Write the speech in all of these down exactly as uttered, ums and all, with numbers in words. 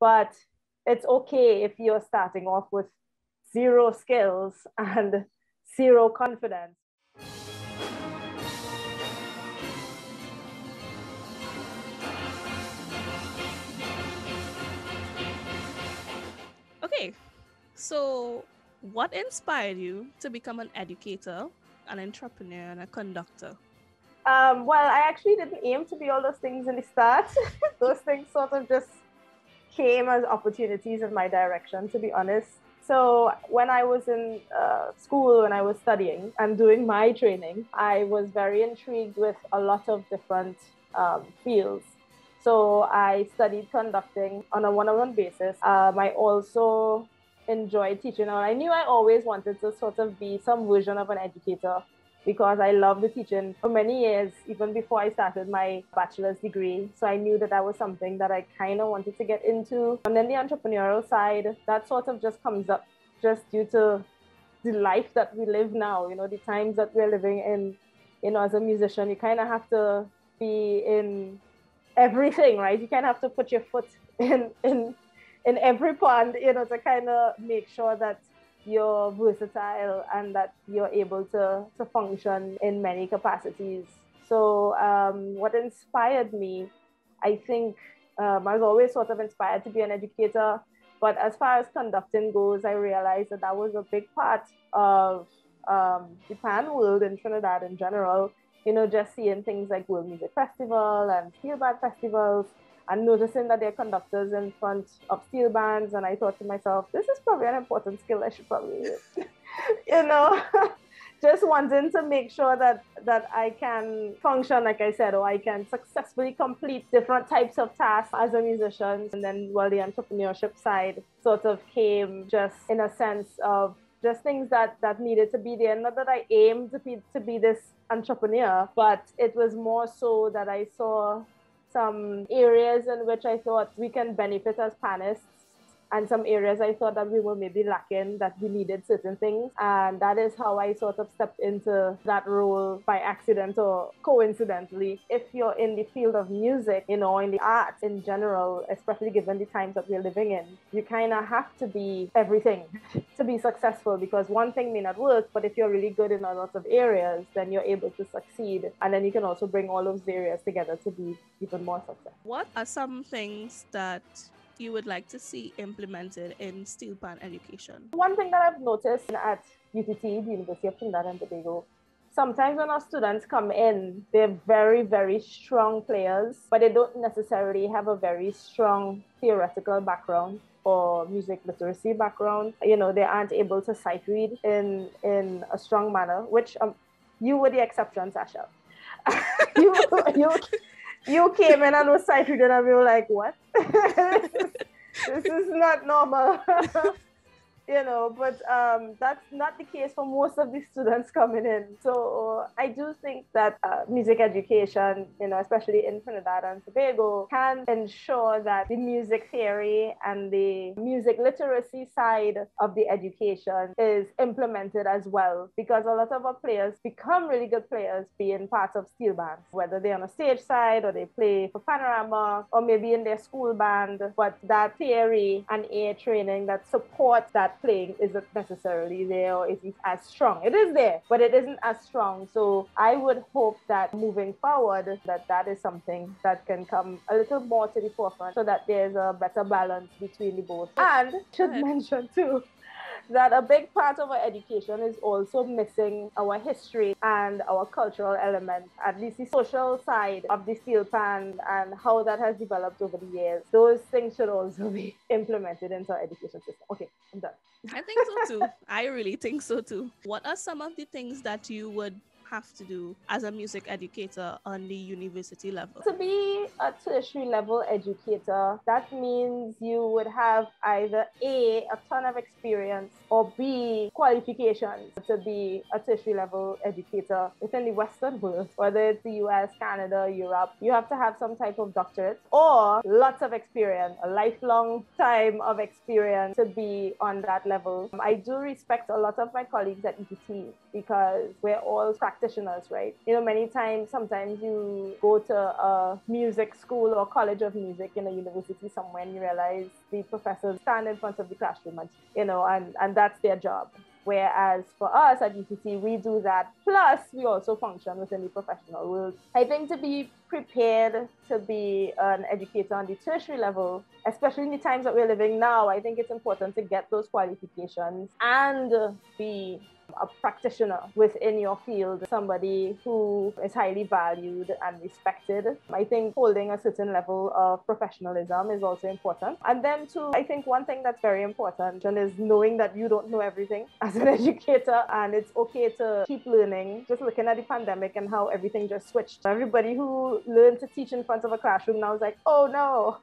but it's okay if you're starting off with zero skills and zero confidence. Okay, so what inspired you to become an educator, an entrepreneur, and a conductor? Um, well, I actually didn't aim to be all those things in the start. Those things sort of just came as opportunities in my direction, to be honest. So when I was in uh, school, when I was studying and doing my training, I was very intrigued with a lot of different um, fields. So I studied conducting on a one-on-one basis. Um, I also enjoyed teaching. And I knew I always wanted to sort of be some version of an educator because I loved the teaching for many years, even before I started my bachelor's degree. So I knew that that was something that I kind of wanted to get into. And then the entrepreneurial side, that sort of just comes up just due to the life that we live now, you know, the times that we're living in. You know, as a musician, you kind of have to be in everything, right? You kind of have to put your foot in in in every pond, you know, to kind of make sure that you're versatile and that you're able to to function in many capacities. So um, what inspired me, I think um, I was always sort of inspired to be an educator, but as far as conducting goes, I realized that that was a big part of um, the pan world in Trinidad in general. You know, just seeing things like World Music Festival and steel band festivals and noticing that there are conductors in front of steel bands. And I thought to myself, this is probably an important skill I should probably use. You know, just wanting to make sure that, that I can function, like I said, or I can successfully complete different types of tasks as a musician. And then, well, the entrepreneurship side sort of came just in a sense of just things that, that needed to be there. Not that I aimed to be, to be this entrepreneur, but it was more so that I saw some areas in which I thought we can benefit as panists and some areas I thought that we were maybe lacking, that we needed certain things. And that is how I sort of stepped into that role by accident or coincidentally. If you're in the field of music, you know, in the arts in general, especially given the times that we're living in, you kind of have to be everything to be successful, because one thing may not work, but if you're really good in a lot of areas, then you're able to succeed. And then you can also bring all those areas together to be even more successful. What are some things that you would like to see implemented in steel pan education? One thing that I've noticed at U T T, the University of Trinidad and Tobago, sometimes when our students come in, they're very, very strong players, but they don't necessarily have a very strong theoretical background or music literacy background. You know, they aren't able to sight read in, in a strong manner, which um, you were the exception, Sasha. you, you, You came in and was sight reading and we were like, what? This is not normal. You know, but um, that's not the case for most of the students coming in. So uh, I do think that uh, music education, you know, especially in Trinidad and Tobago, can ensure that the music theory and the music literacy side of the education is implemented as well. Because a lot of our players become really good players being part of steel bands, whether they're on a stage side or they play for Panorama or maybe in their school band. But that theory and air training that supports that playing isn't necessarily there or isn't as strong. It is there, but it isn't as strong. So I would hope that moving forward, that that is something that can come a little more to the forefront so that there's a better balance between the both. And should mention too, that a big part of our education is also missing our history and our cultural elements, at least the social side of the steel pan and how that has developed over the years. Those things should also be implemented into our education system. Okay, I'm done. I think so too. I really think so too. What are some of the things that you would have to do as a music educator on the university level? To be a tertiary level educator, that means you would have either A, a ton of experience, or B, qualifications to be a tertiary level educator within the Western world, whether it's the U S, Canada, Europe. You have to have some type of doctorate or lots of experience, a lifelong time of experience to be on that level. I do respect a lot of my colleagues at E B T because we're all practicing practitioners, right? You know, many times, sometimes you go to a music school or college of music in a university somewhere and you realize the professors stand in front of the classroom, and, you know, and, and that's their job. Whereas for us at U T T, we do that. Plus, we also function within the professional world. I think to be prepared to be an educator on the tertiary level, especially in the times that we're living now, I think it's important to get those qualifications and be a practitioner within your field, somebody who is highly valued and respected. I think holding a certain level of professionalism is also important. And then too, I think one thing that's very important is knowing that you don't know everything as an educator, and it's okay to keep learning. Just looking at the pandemic and how everything just switched. Everybody who learned to teach in front of a classroom now is like, oh no,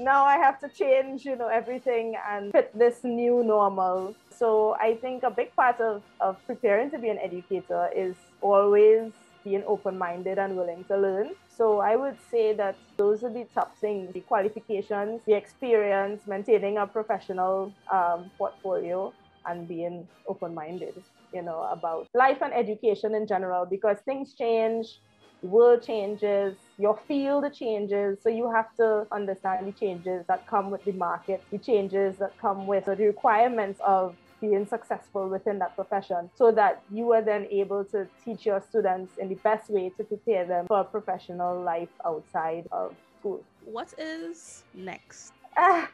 now I have to change, you know, everything and fit this new normal. So I think a big part of, of preparing to be an educator is always being open-minded and willing to learn. So I would say that those are the top things: the qualifications, the experience, maintaining a professional um, portfolio, and being open-minded, you know, about life and education in general, because things change, the world changes, your field changes, so you have to understand the changes that come with the market, the changes that come with the requirements of being successful within that profession, so that you are then able to teach your students in the best way to prepare them for a professional life outside of school. What is next? Uh,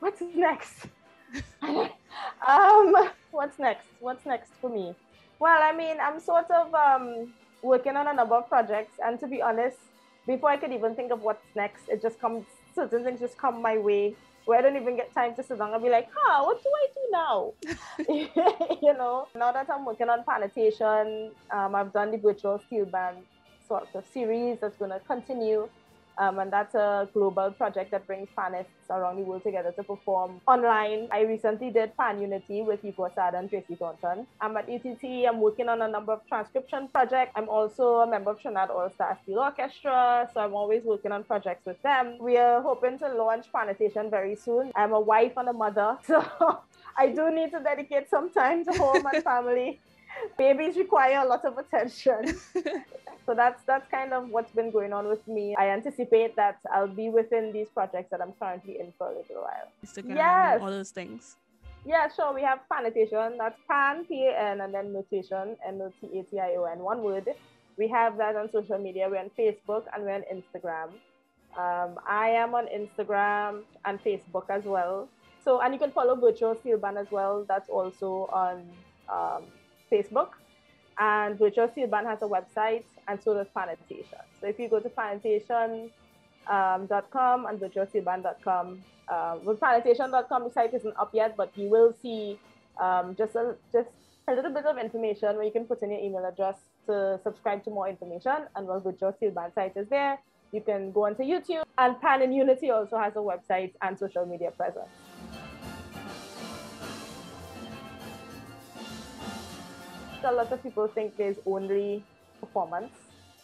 what's next? um, what's next? What's next for me? Well, I mean, I'm sort of um, working on a number of projects, and to be honest, before I could even think of what's next, it just comes, certain things just come my way, where I don't even get time to sit down and be like, huh, what do I do now? You know, now that I'm working on PanNotation, um, I've done the Virtual Steel Band sort of series that's going to continue. Um, and that's a global project that brings panists around the world together to perform online. I recently did Pan Unity with Yves Osad and Tracy Thornton. I'm at U T T. I'm working on a number of transcription projects. I'm also a member of Trinidad All-Star Steel Orchestra, so I'm always working on projects with them. We are hoping to launch PanNotation very soon. I'm a wife and a mother, so I do need to dedicate some time to home and family. Babies require a lot of attention. So that's that's kind of what's been going on with me. I anticipate that I'll be within these projects that I'm currently in for a little while. Instagram, yes. All those things. Yeah, sure. We have PanNotation. That's Pan, P A N, and then Notation, N O T A T I O N, one word. We have that on social media. We're on Facebook and we're on Instagram. Um, I am on Instagram and Facebook as well. So, and you can follow Virtual Steel Band as well. That's also on um, Facebook. And Virtual Steel Band has a website, and so does PanNotation. So if you go to PanNotation dot com and virtual steel band dot com, uh, with PanNotation dot com, the site isn't up yet, but you will see um, just, a, just a little bit of information where you can put in your email address to subscribe to more information. And while Virtual Steel Band site is there, you can go onto YouTube. And Pan and Unity also has a website and social media presence. A lot of people think there's only performance,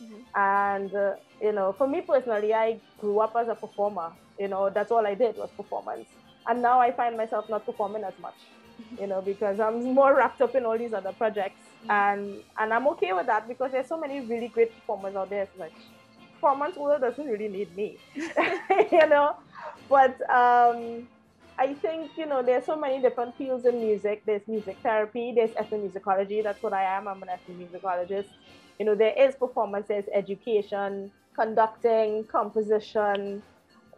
mm-hmm. and uh, you know, for me personally, I grew up as a performer. You know, that's all I did was performance, and now I find myself not performing as much, you know, because I'm more wrapped up in all these other projects, mm-hmm. and and I'm okay with that, because there's so many really great performers out there. It's like, performance world doesn't really need me, you know, but um I think, you know, there's so many different fields in music. There's music therapy, there's ethnomusicology. That's what I am. I'm an ethnomusicologist. You know, there is performance, there's education, conducting, composition.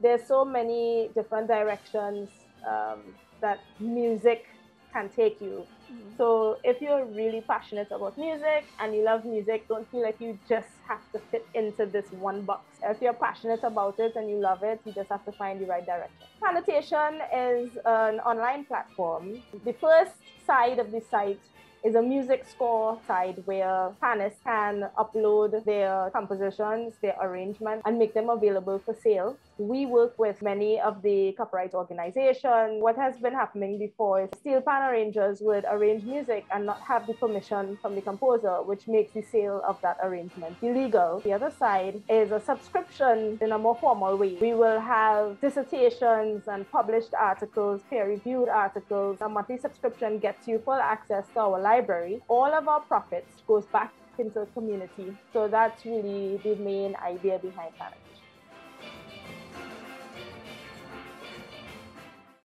There's so many different directions um, that music can take you. Mm-hmm. So if you're really passionate about music and you love music, don't feel like you just have to fit into this one box. If you're passionate about it and you love it, you just have to find the right direction. PanNotation is an online platform. The first side of the site is a music score side where panists can upload their compositions, their arrangements, and make them available for sale. We work with many of the copyright organizations. What has been happening before is steel pan arrangers would arrange music and not have the permission from the composer, which makes the sale of that arrangement illegal. The other side is a subscription in a more formal way. We will have dissertations and published articles, peer-reviewed articles. A monthly subscription gets you full access to our library. All of our profits goes back pincer community. So that's really the main idea behind PanNotation.